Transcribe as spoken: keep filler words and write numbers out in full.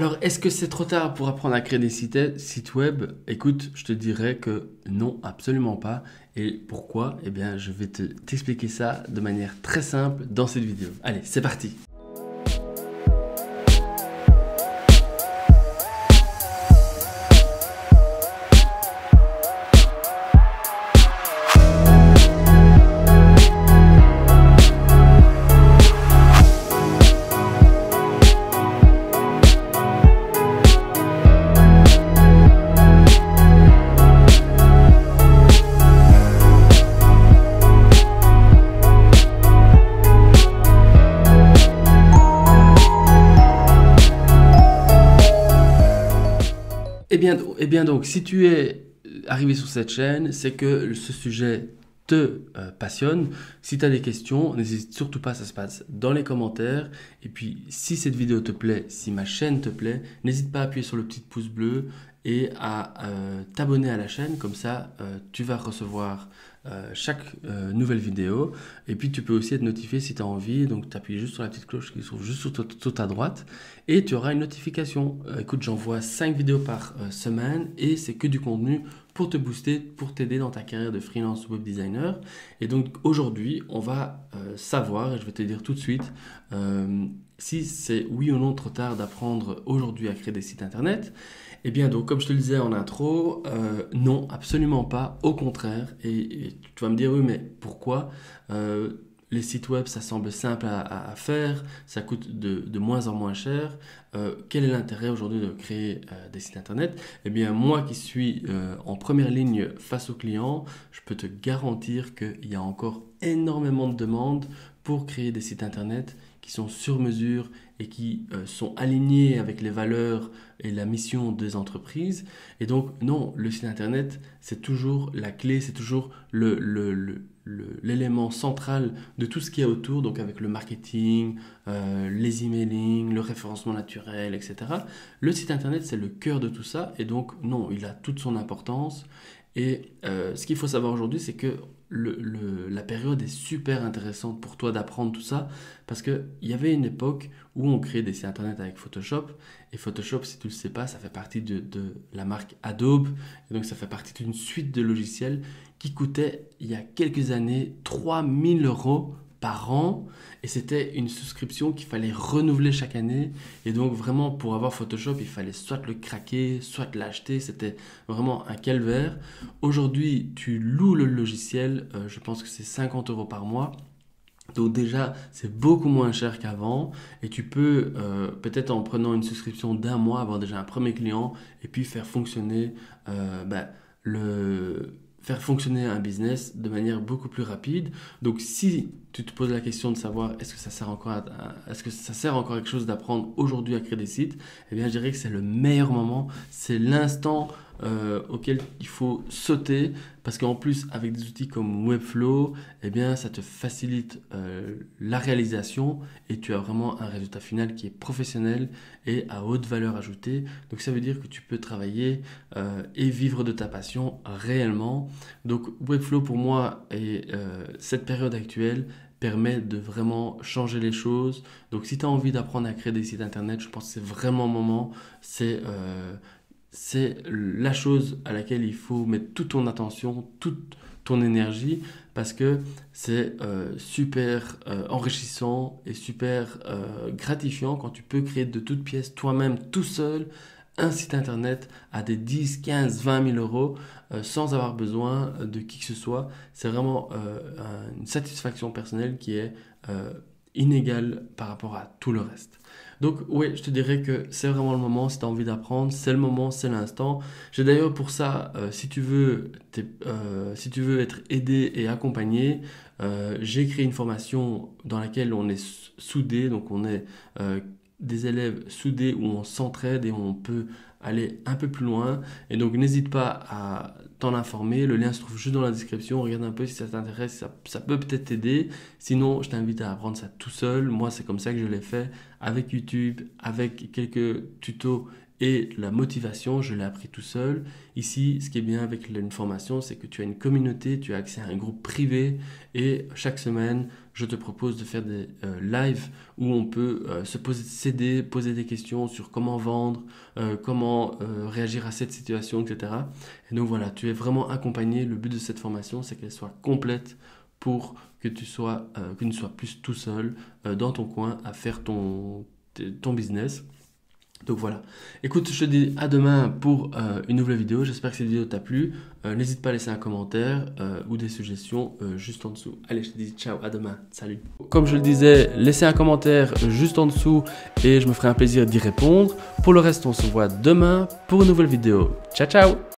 Alors, est-ce que c'est trop tard pour apprendre à créer des sites, sites web? Écoute, je te dirais que non, absolument pas. Et pourquoi? Eh bien, je vais te, t'expliquer ça de manière très simple dans cette vidéo. Allez, c'est parti! Eh bien, eh bien donc, si tu es arrivé sur cette chaîne, c'est que ce sujet te euh, passionne. Si tu as des questions, n'hésite surtout pas, ça se passe dans les commentaires. Et puis, si cette vidéo te plaît, si ma chaîne te plaît, n'hésite pas à appuyer sur le petit pouce bleu et à euh, t'abonner à la chaîne. Comme ça, euh, tu vas recevoir euh, chaque euh, nouvelle vidéo. Et puis, tu peux aussi être notifié si tu as envie. Donc, tu appuies juste sur la petite cloche qui se trouve juste sur, sur ta droite et tu auras une notification. Euh, écoute, j'envoie cinq vidéos par euh, semaine et c'est que du contenu pour te booster, pour t'aider dans ta carrière de freelance web designer. Et donc, aujourd'hui, on va euh, savoir, et je vais te dire tout de suite, euh, si c'est oui ou non trop tard d'apprendre aujourd'hui à créer des sites internet. Eh bien donc, comme je te le disais en intro, euh, non, absolument pas, au contraire. Et, et tu vas me dire, oui, mais pourquoi? euh, Les sites web, ça semble simple à, à, à faire, ça coûte de, de moins en moins cher. Euh, quel est l'intérêt aujourd'hui de créer euh, des sites internet? Eh bien, moi qui suis euh, en première ligne face aux clients, je peux te garantir qu'il y a encore énormément de demandes pour créer des sites internet qui sont sur mesure et qui euh, sont alignés avec les valeurs et la mission des entreprises. Et donc, non, le site internet, c'est toujours la clé, c'est toujours le, le, le l'élément central de tout ce qu'il y a autour, donc avec le marketing, euh, les emailing, le référencement naturel, et cetera. Le site internet, c'est le cœur de tout ça et donc non, il a toute son importance. Et euh, ce qu'il faut savoir aujourd'hui, c'est que le, le, la période est super intéressante pour toi d'apprendre tout ça parce qu'il y avait une époque où on créait des sites internet avec Photoshop. Et Photoshop, si tu ne le sais pas, ça fait partie de, de la marque Adobe. Et donc, ça fait partie d'une suite de logiciels qui coûtait il y a quelques années trois mille euros par an. Et c'était une souscription qu'il fallait renouveler chaque année. Et donc, vraiment, pour avoir Photoshop, il fallait soit le craquer, soit l'acheter. C'était vraiment un calvaire. Aujourd'hui, tu loues le logiciel. Euh, je pense que c'est cinquante euros par mois. Donc déjà, c'est beaucoup moins cher qu'avant et tu peux euh, peut-être en prenant une souscription d'un mois avoir déjà un premier client et puis faire fonctionner, euh, ben, le, faire fonctionner un business de manière beaucoup plus rapide. Donc si tu te poses la question de savoir est-ce que ça sert encore à, est-ce que ça sert encore à quelque chose d'apprendre aujourd'hui à créer des sites, eh bien je dirais que c'est le meilleur moment, c'est l'instant Euh, auquel il faut sauter parce qu'en plus avec des outils comme Webflow, eh bien ça te facilite euh, la réalisation et tu as vraiment un résultat final qui est professionnel et à haute valeur ajoutée. Donc ça veut dire que tu peux travailler euh, et vivre de ta passion réellement. Donc Webflow pour moi et euh, cette période actuelle permet de vraiment changer les choses. Donc si tu as envie d'apprendre à créer des sites internet, je pense que c'est vraiment le moment, c'est euh, c'est la chose à laquelle il faut mettre toute ton attention, toute ton énergie parce que c'est euh, super euh, enrichissant et super euh, gratifiant quand tu peux créer de toutes pièces toi-même tout seul un site internet à des dix, quinze, vingt mille euros euh, sans avoir besoin de qui que ce soit. C'est vraiment euh, une satisfaction personnelle qui est euh, inégale par rapport à tout le reste. Donc oui, je te dirais que c'est vraiment le moment, si tu as envie d'apprendre, c'est le moment, c'est l'instant. J'ai d'ailleurs pour ça, euh, si, tu veux, euh, si tu veux être aidé et accompagné, euh, j'ai créé une formation dans laquelle on est soudé, donc on est euh, des élèves soudés où on s'entraide et on peut aller un peu plus loin. Et donc n'hésite pas à t'en informer, le lien se trouve juste dans la description, regarde un peu si ça t'intéresse, ça, ça peut peut-être t'aider. Sinon, je t'invite à apprendre ça tout seul. Moi, c'est comme ça que je l'ai fait avec YouTube, avec quelques tutos et la motivation, je l'ai appris tout seul. Ici, ce qui est bien avec une formation, c'est que tu as une communauté, tu as accès à un groupe privé et chaque semaine, je te propose de faire des euh, lives où on peut euh, se poser, s'aider, poser des questions sur comment vendre, euh, comment euh, réagir à cette situation, et cetera. Et donc voilà, tu es vraiment accompagné. Le but de cette formation, c'est qu'elle soit complète pour que tu sois, euh, que tu ne sois plus tout seul euh, dans ton coin à faire ton, ton business. Donc voilà, écoute, je te dis à demain pour euh, une nouvelle vidéo, j'espère que cette vidéo t'a plu, euh, n'hésite pas à laisser un commentaire euh, ou des suggestions euh, juste en dessous. Allez, je te dis ciao, à demain, salut. Comme je le disais, laissez un commentaire juste en dessous et je me ferai un plaisir d'y répondre. Pour le reste, on se voit demain pour une nouvelle vidéo. Ciao, ciao.